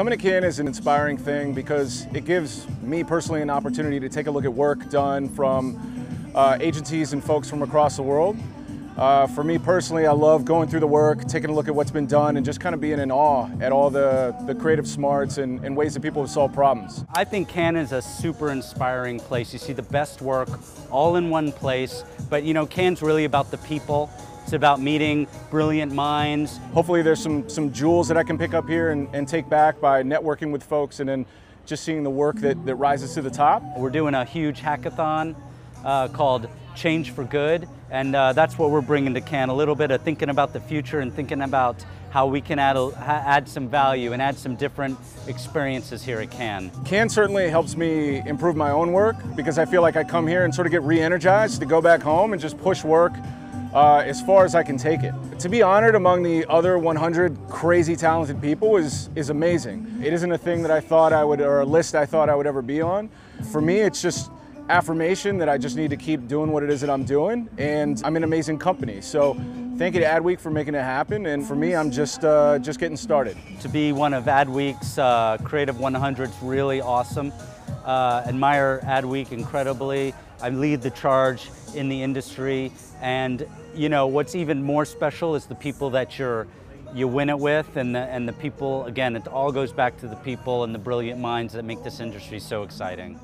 Coming to Cannes is an inspiring thing because it gives me personally an opportunity to take a look at work done from agencies and folks from across the world. For me personally, I love going through the work, taking a look at what's been done, and just kind of being in awe at all the creative smarts and ways that people have solved problems. I think Cannes is a super inspiring place. You see the best work all in one place, but you know, Cannes really about the people. It's about meeting brilliant minds. Hopefully there's some jewels that I can pick up here and take back by networking with folks and then just seeing the work that rises to the top. We're doing a huge hackathon called Change for Good, and that's what we're bringing to Cannes, a little bit of thinking about the future and thinking about how we can add some value and add some different experiences here at Cannes. Cannes certainly helps me improve my own work because I feel like I come here and sort of get re-energized to go back home and just push work as far as I can take it. To be honored among the other 100 crazy talented people is amazing. It isn't a thing that I thought I would, or a list I thought I would ever be on. For me, it's just affirmation that I just need to keep doing what it is that I'm doing, and I'm in amazing company. So thank you to Adweek for making it happen, and for me, I'm just getting started. To be one of Adweek's Creative 100's really awesome. Admire Adweek incredibly. I lead the charge in the industry, and you know what's even more special is the people that you win it with, and the people. Again, it all goes back to the people and the brilliant minds that make this industry so exciting.